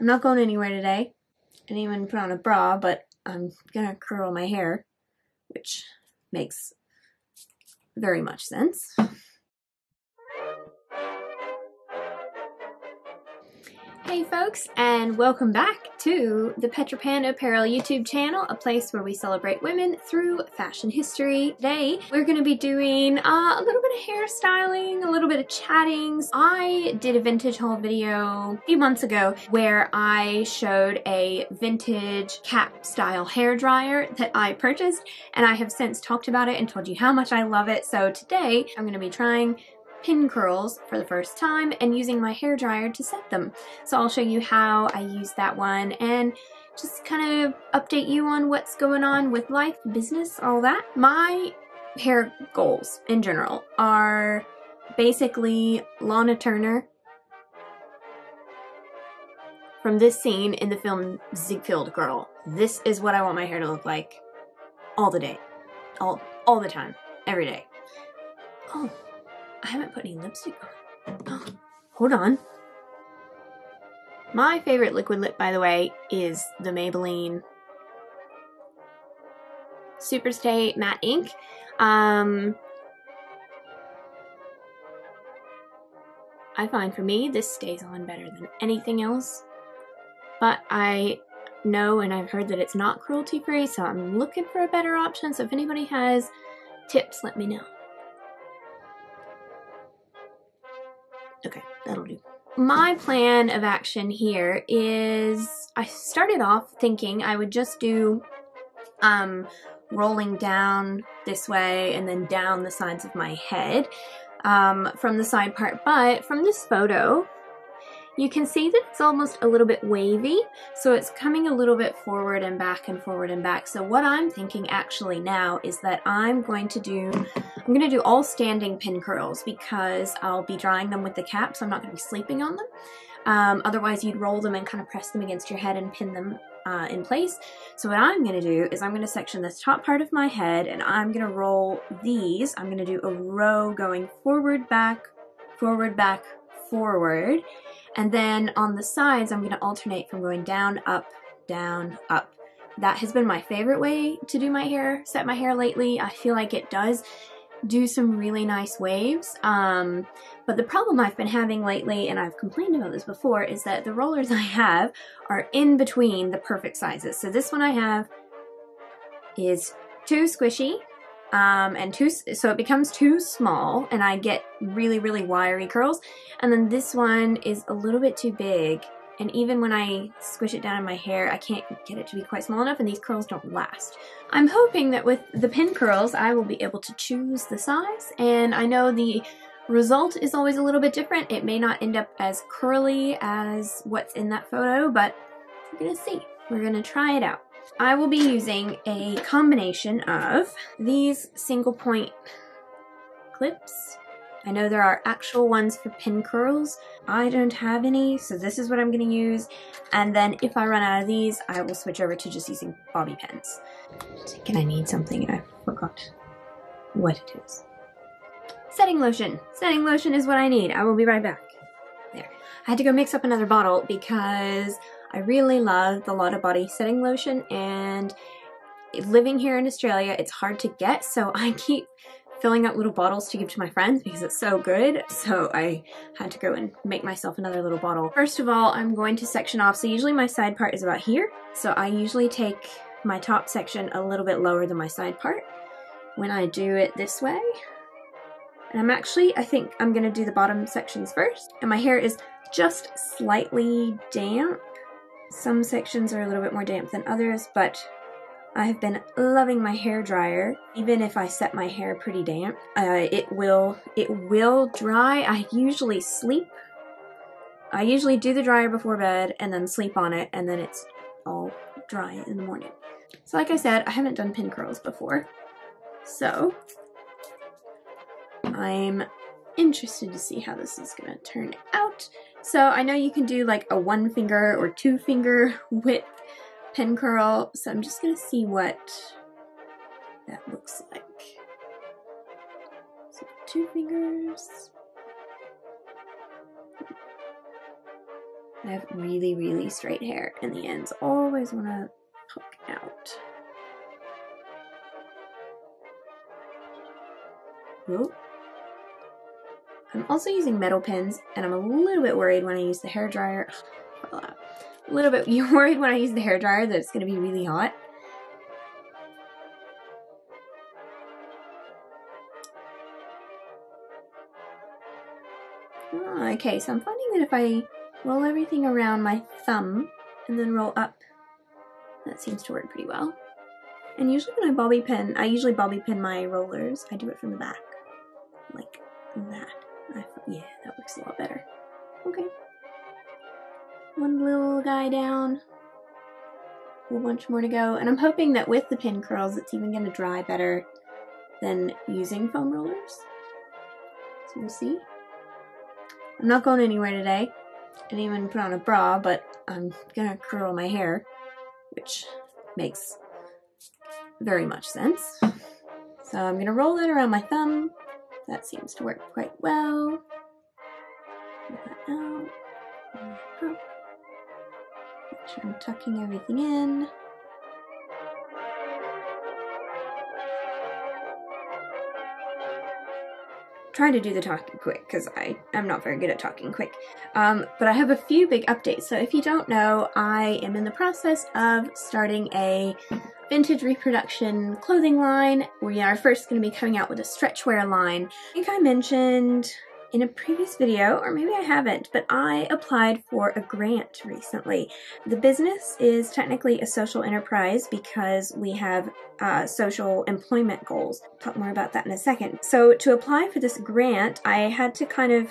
I'm not going anywhere today. I didn't even put on a bra, but I'm gonna curl my hair, which makes very much sense. Hey folks, and welcome back to the Petra Pan Apparel YouTube channel, a place where we celebrate women through fashion history. Today, we're going to be doing a little bit of hairstyling, a little bit of chattings. I did a vintage haul video a few months ago where I showed a vintage cap style hairdryer that I purchased, and I have since talked about it and told you how much I love it. So today, I'm going to be trying pin curls for the first time and using my hairdryer to set them. So I'll show you how I use that one and just kind of update you on what's going on with life, business, all that. My hair goals in general are basically Lana Turner from this scene in the film Ziegfeld Girl. This is what I want my hair to look like all the day, all the time, every day. Oh. I haven't put any lipstick on. Oh, hold on. My favorite liquid lip, by the way, is the Maybelline Superstay Matte Ink. I find for me, this stays on better than anything else. But I know and I've heard that it's not cruelty-free, so I'm looking for a better option. So if anybody has tips, let me know. Okay, that'll do. My plan of action here is I started off thinking I would just do rolling down this way and then down the sides of my head from the side part, but from this photo you can see that it's almost a little bit wavy, so it's coming a little bit forward and back and forward and back. So what I'm thinking actually now is that I'm going to do all standing pin curls because I'll be drying them with the cap, so I'm not going to be sleeping on them. Otherwise you'd roll them and kind of press them against your head and pin them in place. So what I'm going to do is I'm going to section this top part of my head and I'm going to roll these. I'm going to do a row going forward, back, forward, back, forward. And then on the sides, I'm going to alternate from going down, up, down, up. That has been my favorite way to do my hair, set my hair lately. I feel like it does do some really nice waves. But the problem I've been having lately, and I've complained about this before, is that the rollers I have are in between the perfect sizes. So this one I have is too squishy. So it becomes too small and I get really, really wiry curls. And then this one is a little bit too big. And even when I squish it down in my hair, I can't get it to be quite small enough, and these curls don't last. I'm hoping that with the pin curls, I will be able to choose the size, and I know the result is always a little bit different. It may not end up as curly as what's in that photo, but we're gonna see. We're gonna try it out. I will be using a combination of these single point clips. I know there are actual ones for pin curls. I don't have any, so this is what I'm going to use. And then if I run out of these, I will switch over to just using bobby pins. I'm thinking I need something and I forgot what it is. Setting lotion. Setting lotion is what I need. I will be right back. There. I had to go mix up another bottle because I really love the Lotta Body setting lotion, and living here in Australia, it's hard to get, so I keep filling up little bottles to give to my friends because it's so good. So I had to go and make myself another little bottle. First of all, I'm going to section off. So usually my side part is about here. So I usually take my top section a little bit lower than my side part when I do it this way. And I'm actually, I think I'm gonna do the bottom sections first. And my hair is just slightly damp. Some sections are a little bit more damp than others, but I have been loving my hair dryer. Even if I set my hair pretty damp, it will dry. I usually sleep. I usually do the dryer before bed and then sleep on it, and then it's all dry in the morning. So like I said, I haven't done pin curls before, so I'm interested to see how this is gonna turn out. So I know you can do like a 1 finger or 2 finger width pin curl, so I'm just gonna see what that looks like. So 2 fingers. I have really, really straight hair, and the ends always want to poke out. Whoa. I'm also using metal pins, and I'm a little bit worried when I use the hairdryer. A little bit worried when I use the hairdryer that it's going to be really hot. Oh, okay, so I'm finding that if I roll everything around my thumb and then roll up, that seems to work pretty well. And usually when I bobby pin, I usually bobby pin my rollers. I do it from the back, like that. Yeah, that looks a lot better. Okay. One little guy down. A whole bunch more to go. And I'm hoping that with the pin curls, it's even going to dry better than using foam rollers. So we'll see. I'm not going anywhere today. I didn't even put on a bra, but I'm going to curl my hair, which makes very much sense. So I'm going to roll that around my thumb. That seems to work quite well. Pull that out. Make sure I'm tucking everything in. Trying to do the talking quick because I am not very good at talking quick, but I have a few big updates. So if you don't know, I am in the process of starting a vintage reproduction clothing line. We are first going to be coming out with a stretchwear line. I think I mentioned in a previous video, or maybe I haven't, but I applied for a grant recently. The business is technically a social enterprise because we have social employment goals. I'll talk more about that in a second. So to apply for this grant, I had to kind of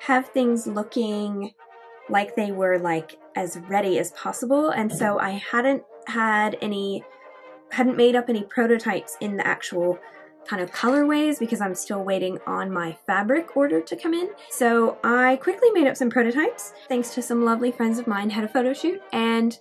have things looking like they were like as ready as possible. And so I hadn't made up any prototypes in the actual kind of colorways because I'm still waiting on my fabric order to come in. So I quickly made up some prototypes. Thanks to some lovely friends of mine, had a photo shoot, and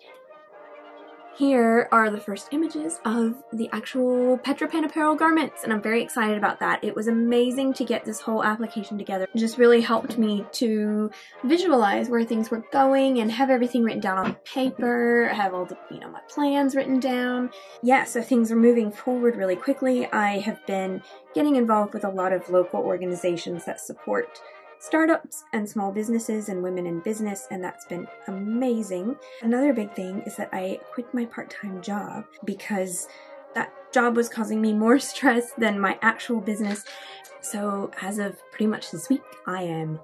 here are the first images of the actual Petra Pan Apparel garments, and I'm very excited about that. It was amazing to get this whole application together. It just really helped me to visualize where things were going and have everything written down on paper, have all the, you know, my plans written down. Yeah, so things are moving forward really quickly. I have been getting involved with a lot of local organizations that support startups and small businesses and women in business, and that's been amazing. Another big thing is that I quit my part-time job because that job was causing me more stress than my actual business. So as of pretty much this week, I am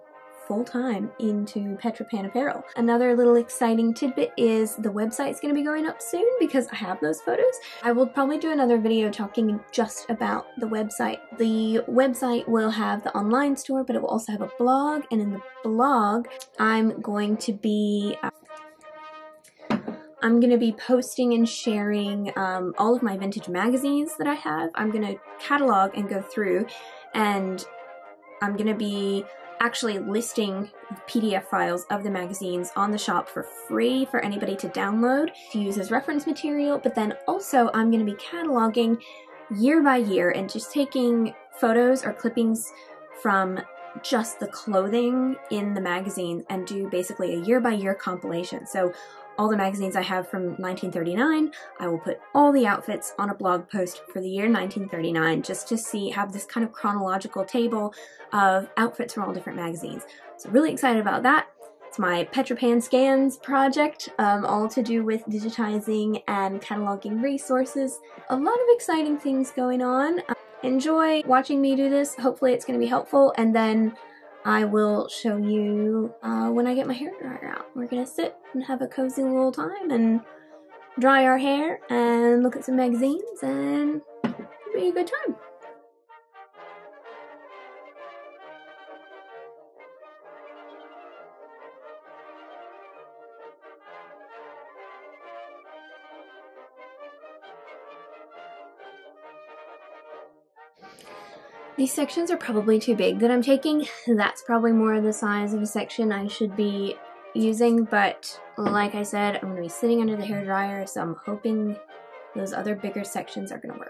full-time into Petra Pan Apparel. Another little exciting tidbit is the website's going to be going up soon because I have those photos. I will probably do another video talking just about the website. The website will have the online store, but it will also have a blog, and in the blog I'm going to be posting and sharing all of my vintage magazines that I have. I'm going to catalog and go through, and I'm going to be actually listing PDF files of the magazines on the shop for free for anybody to download to use as reference material. But then also I'm going to be cataloging year by year and just taking photos or clippings from just the clothing in the magazines and do basically a year by year compilation. So all the magazines I have from 1939, I will put all the outfits on a blog post for the year 1939 just to have this kind of chronological table of outfits from all different magazines. So really excited about that. It's my Petra Pan Scans project, all to do with digitizing and cataloging resources. A lot of exciting things going on. Enjoy watching me do this. Hopefully it's going to be helpful, and then I will show you when I get my hair dryer out. We're gonna sit and have a cozy little time and dry our hair and look at some magazines, and it'll be a good time. These sections are probably too big that I'm taking. That's probably more of the size of a section I should be using, but like I said, I'm going to be sitting under the hairdryer, so I'm hoping those other bigger sections are going to work.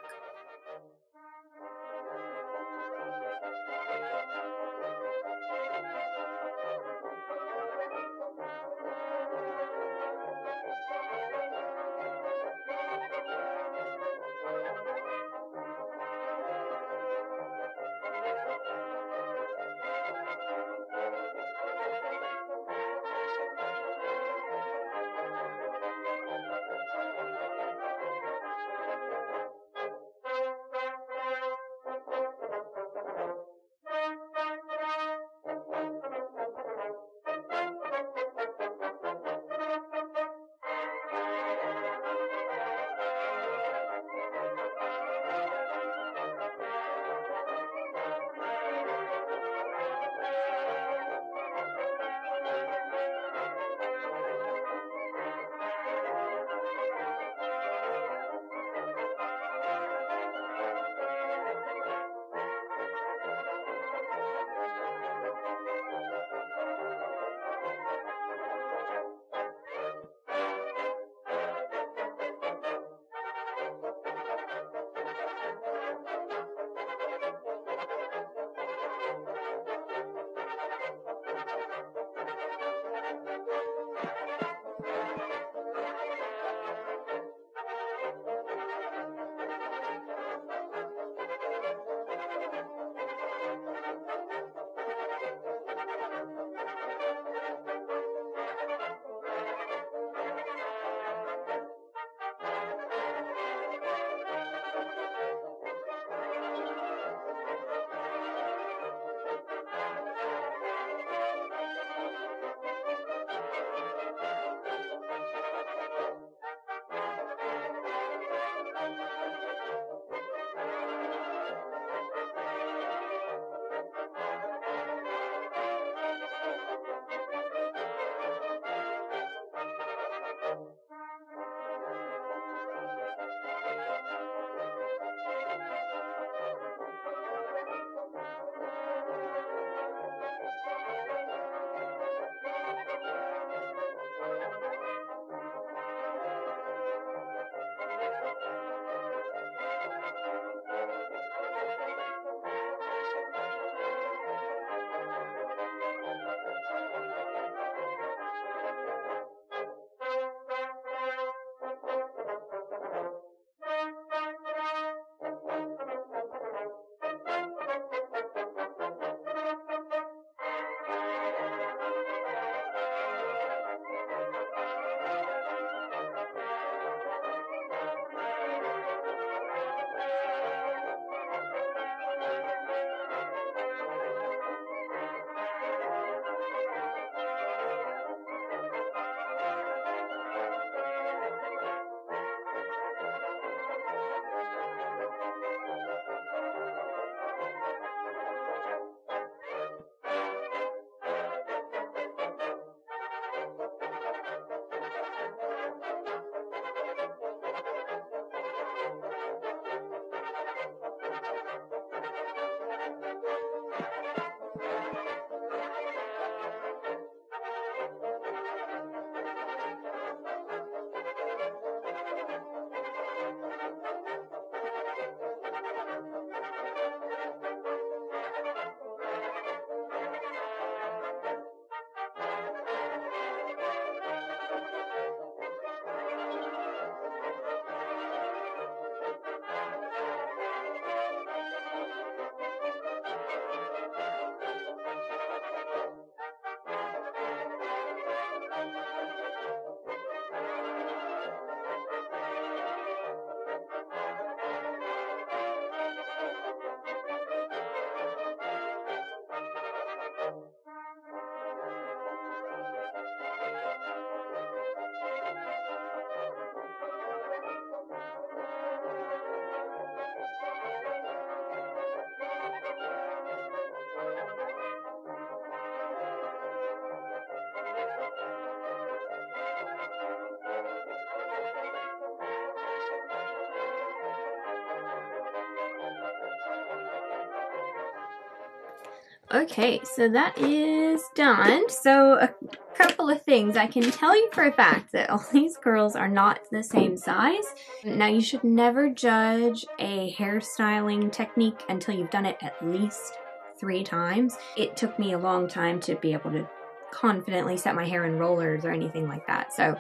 Okay, so that is done. So a couple of things. I can tell you for a fact that all these girls are not the same size. Now, you should never judge a hairstyling technique until you've done it at least 3 times. It took me a long time to be able to confidently set my hair in rollers or anything like that. So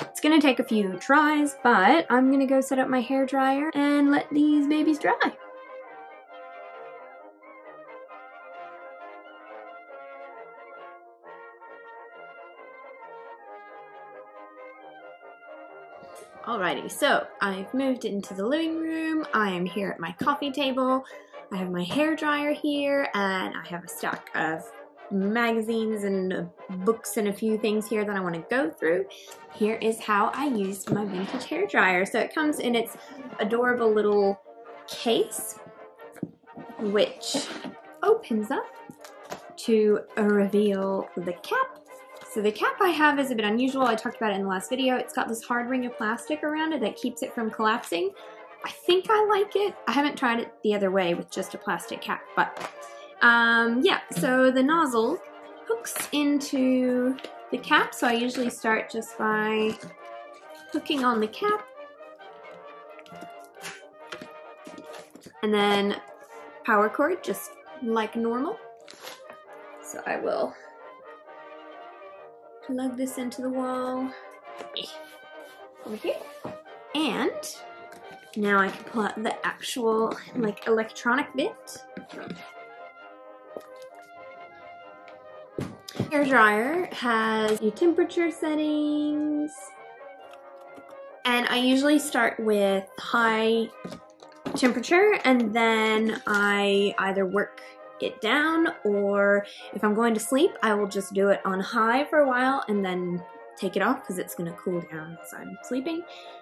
it's gonna take a few tries, but I'm gonna go set up my hair dryer and let these babies dry. Alrighty, so I've moved into the living room. I am here at my coffee table. I have my hair dryer here, and I have a stack of magazines and books and a few things here that I want to go through. Here is how I used my vintage hair dryer. So it comes in its adorable little case, which opens up to reveal the cap. So the cap I have is a bit unusual. I talked about it in the last video. It's got this hard ring of plastic around it that keeps it from collapsing. I think I like it. I haven't tried it the other way with just a plastic cap, but yeah, so the nozzle hooks into the cap. So I usually start just by hooking on the cap and then power cord just like normal. So I will plug this into the wall over here, and now I can pull out the actual like electronic bit. Hair dryer has your temperature settings, and I usually start with high temperature, and then I either work it down, or if I'm going to sleep, I will just do it on high for a while and then take it off because it's going to cool down as I'm sleeping,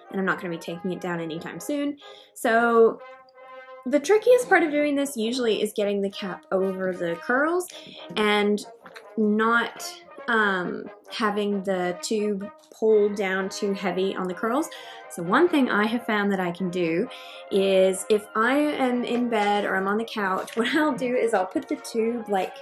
and I'm not going to be taking it down anytime soon. So the trickiest part of doing this usually is getting the cap over the curls and not having the tube pull down too heavy on the curls. So one thing I have found that I can do is if I am in bed or I'm on the couch, what I'll do is I'll put the tube like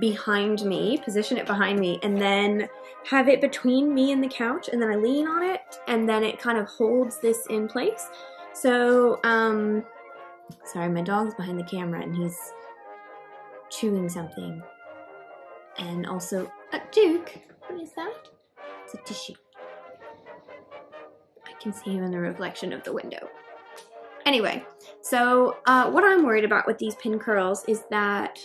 behind me, position it behind me, and then have it between me and the couch, and then I lean on it, and then it kind of holds this in place. So, sorry, my dog's behind the camera and he's chewing something. And also a Duke. What is that? It's a tissue. I can see him in the reflection of the window. Anyway, so what I'm worried about with these pin curls is that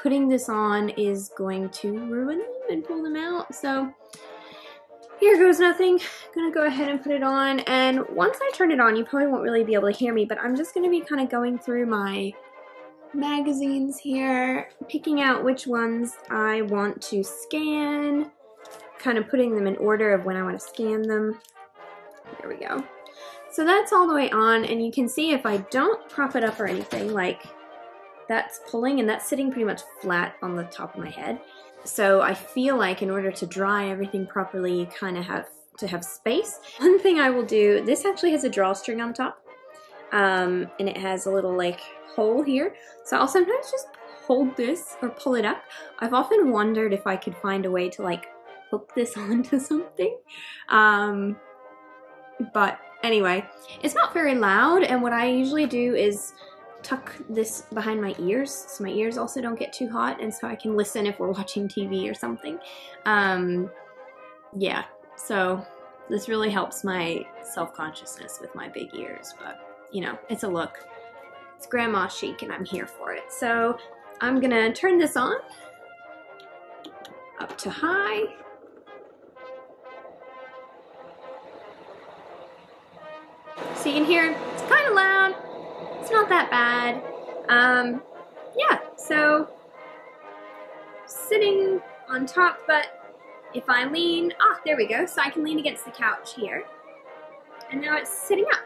putting this on is going to ruin them and pull them out. So here goes nothing. I'm gonna go ahead and put it on, and once I turn it on, you probably won't really be able to hear me, but I'm just gonna be kind of going through my magazines here, picking out which ones I want to scan, kind of putting them in order of when I want to scan them. There we go. So that's all the way on, and you can see if I don't prop it up or anything, like that's pulling and that's sitting pretty much flat on the top of my head. So I feel like in order to dry everything properly, you kind of have to have space. One thing I will do, this actually has a drawstring on top, and it has a little like hole here, so I'll sometimes just hold this or pull it up. I've often wondered if I could find a way to like hook this onto something, but anyway, it's not very loud, and what I usually do is tuck this behind my ears so my ears also don't get too hot, and so I can listen if we're watching TV or something. Yeah, so this really helps my self-consciousness with my big ears, but you know, it's a look. It's grandma chic, and I'm here for it. So I'm gonna turn this on up to high. So you can hear it's kind of loud. It's not that bad. Yeah, so sitting on top, but if I lean, there we go. So I can lean against the couch here, and now it's sitting up.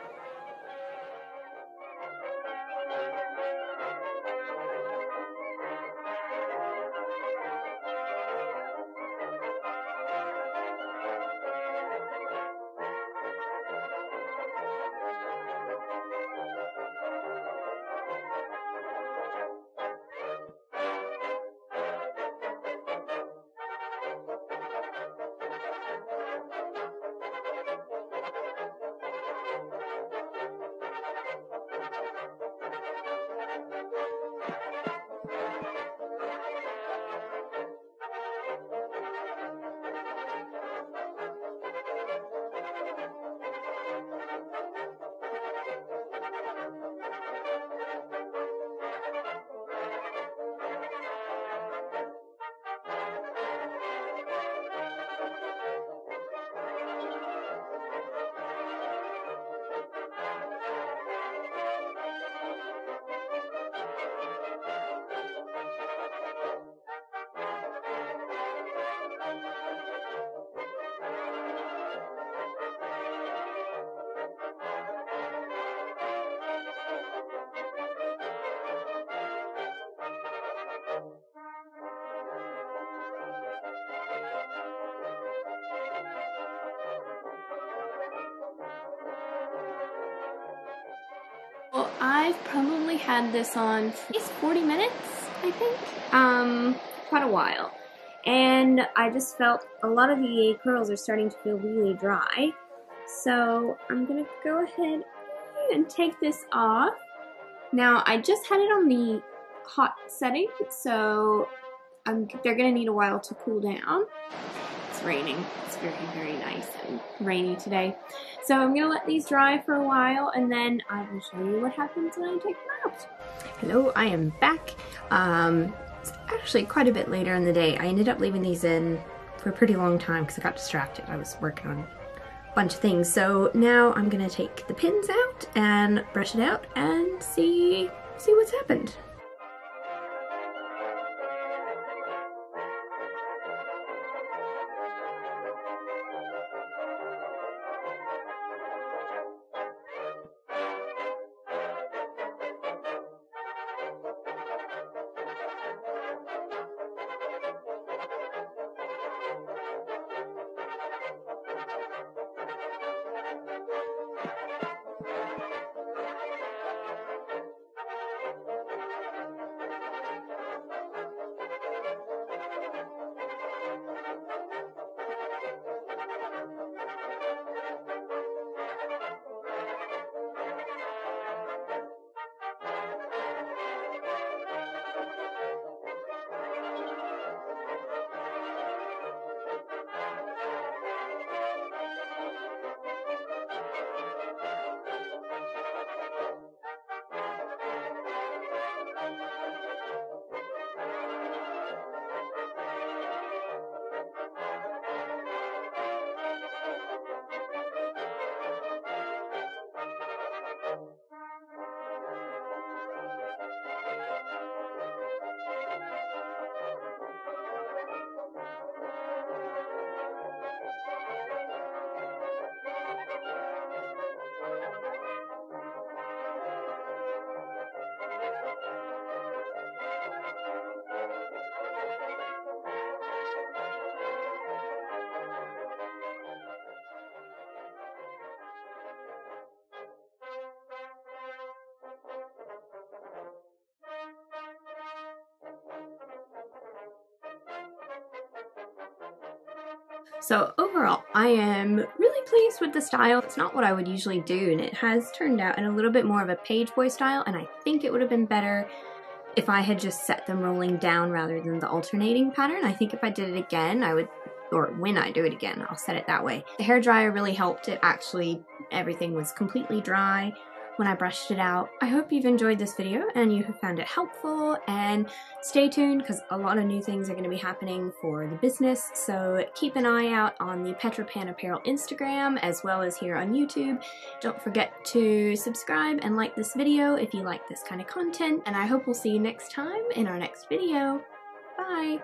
I've probably had this on for 40 minutes, I think, quite a while. And I just felt a lot of the curls are starting to feel really dry. So I'm gonna go ahead and take this off. Now I just had it on the hot setting, so they're gonna need a while to cool down. It's raining. It's very, very nice and rainy today. So I'm gonna let these dry for a while, and then I will show you what happens when I take them out. Hello, I am back. It's actually quite a bit later in the day. I ended up leaving these in for a pretty long time because I got distracted. I was working on a bunch of things. So now I'm gonna take the pins out and brush it out and see what's happened. So overall, I am really pleased with the style. It's not what I would usually do, and it has turned out in a little bit more of a page boy style, and I think it would have been better if I had just set them rolling down rather than the alternating pattern. I think if I did it again, I would, or when I do it again, I'll set it that way. The hairdryer really helped. It actually, everything was completely dry when I brushed it out. I hope you've enjoyed this video and you have found it helpful, and stay tuned because a lot of new things are going to be happening for the business, so keep an eye out on the Petra Pan Apparel Instagram as well as here on YouTube. Don't forget to subscribe and like this video if you like this kind of content, and I hope we'll see you next time in our next video. Bye!